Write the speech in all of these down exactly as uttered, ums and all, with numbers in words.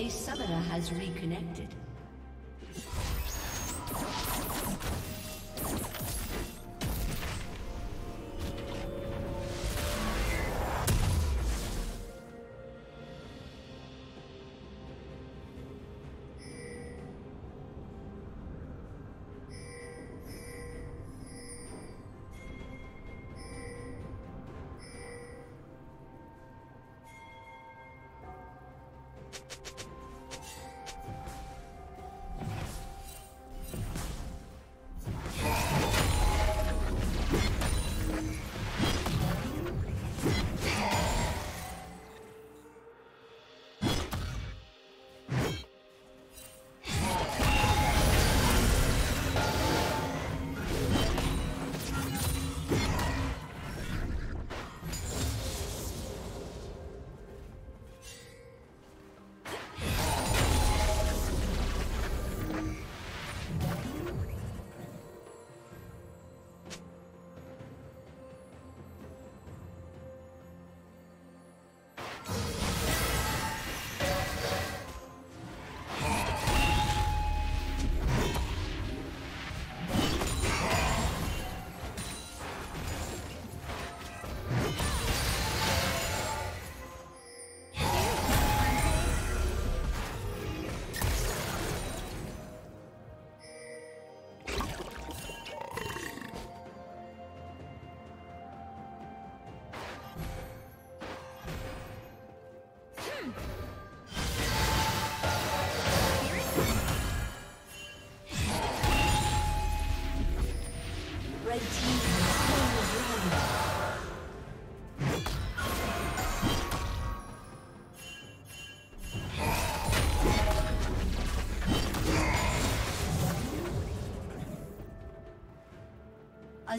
A summoner has reconnected. A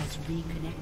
has reconnected.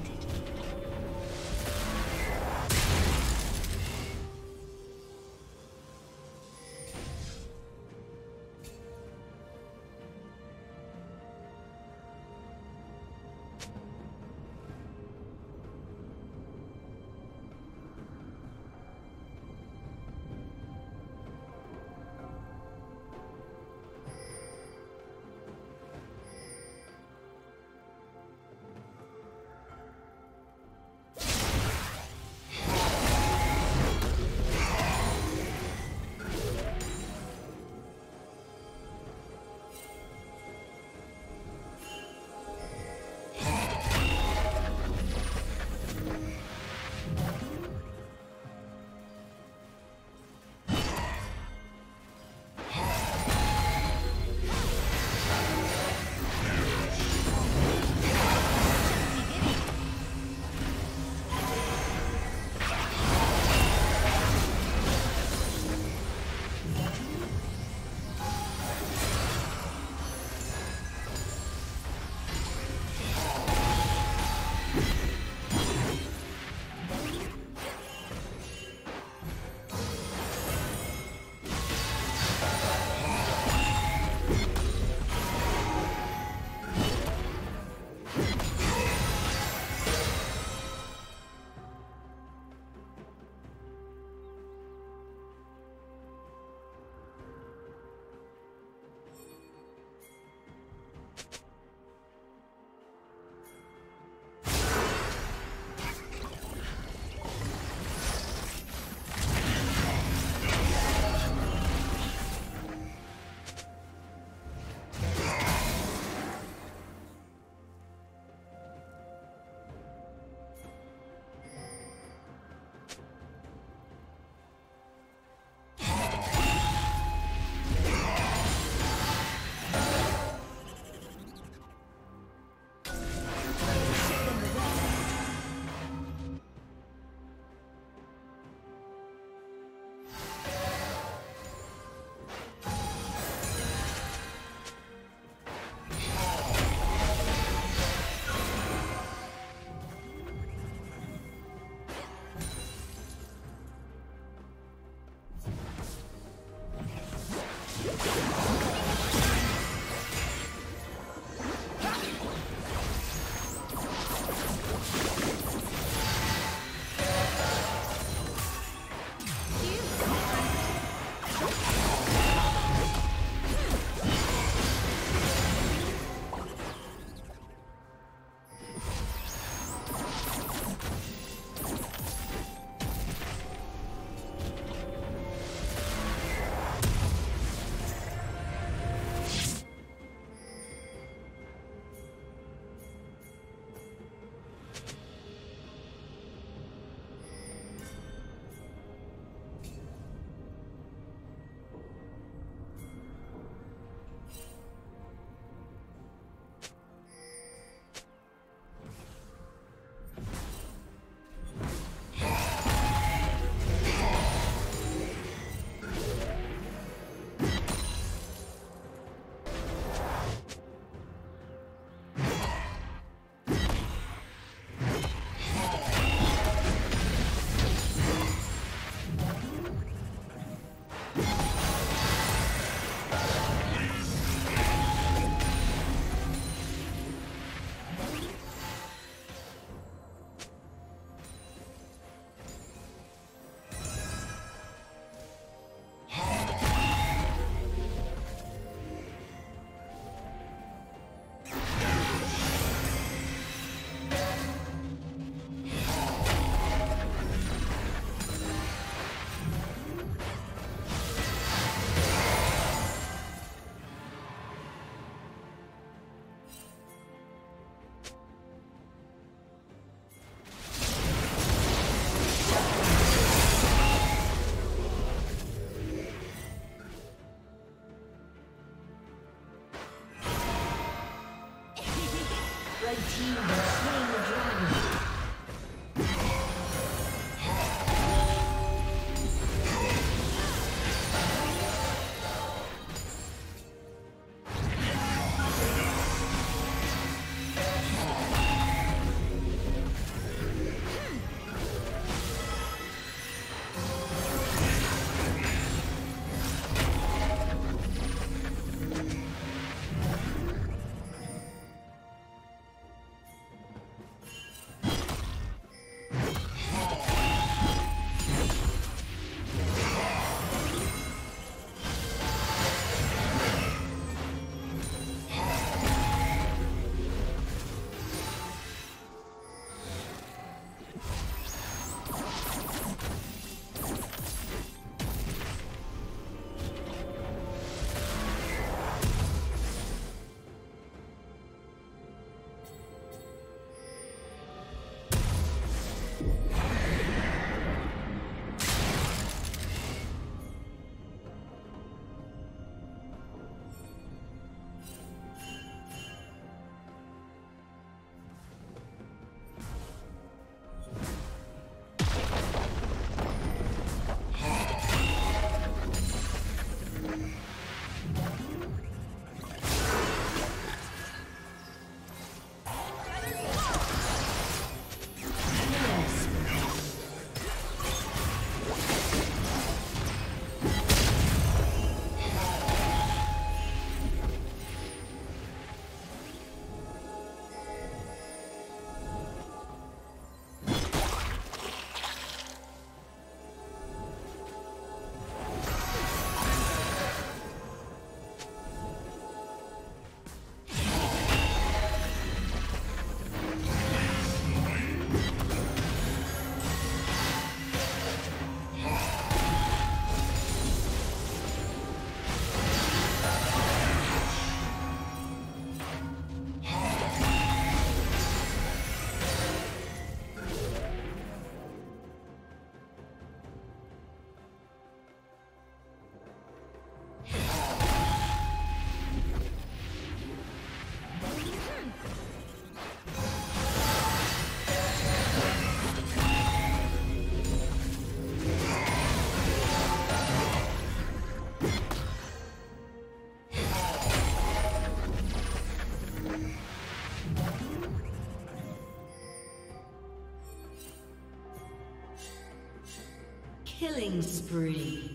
Killing spree.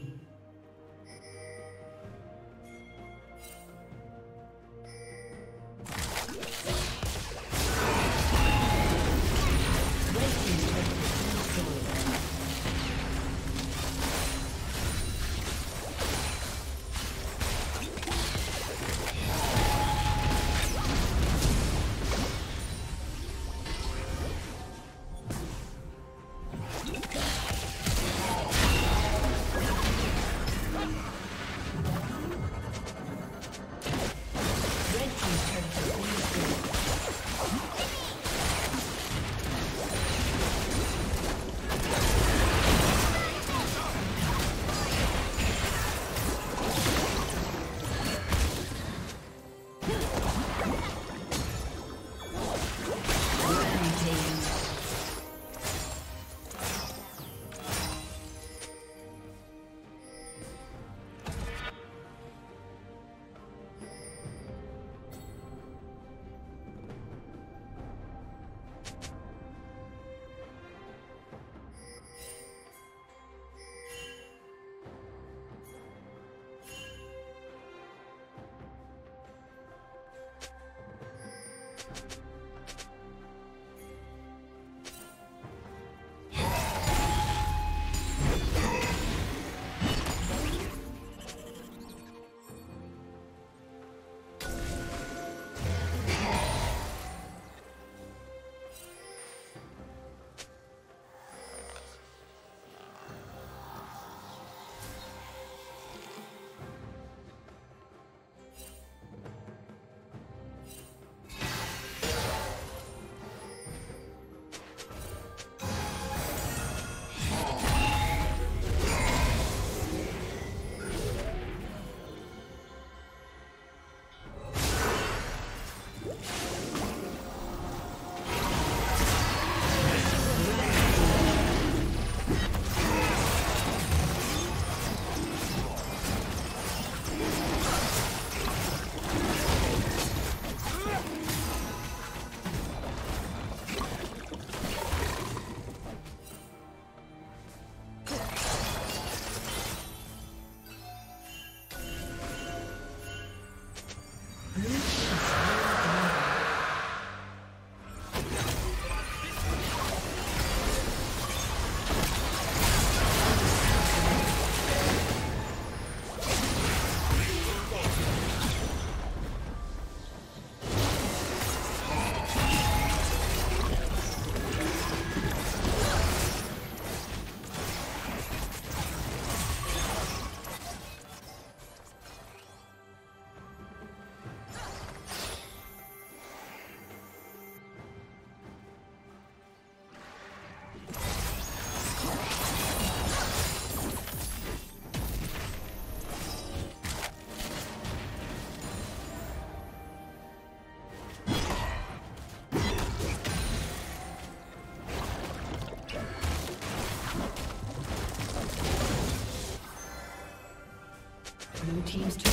Teams to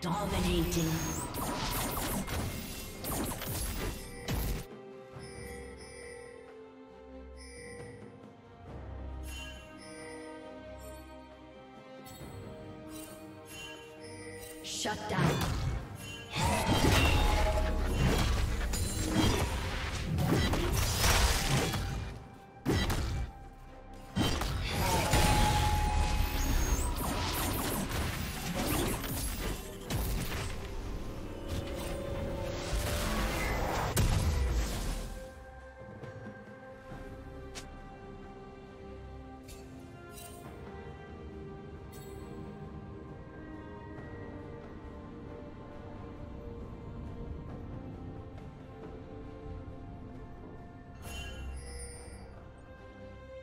Dominating. Shut down.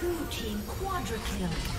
Blue team quadra kill.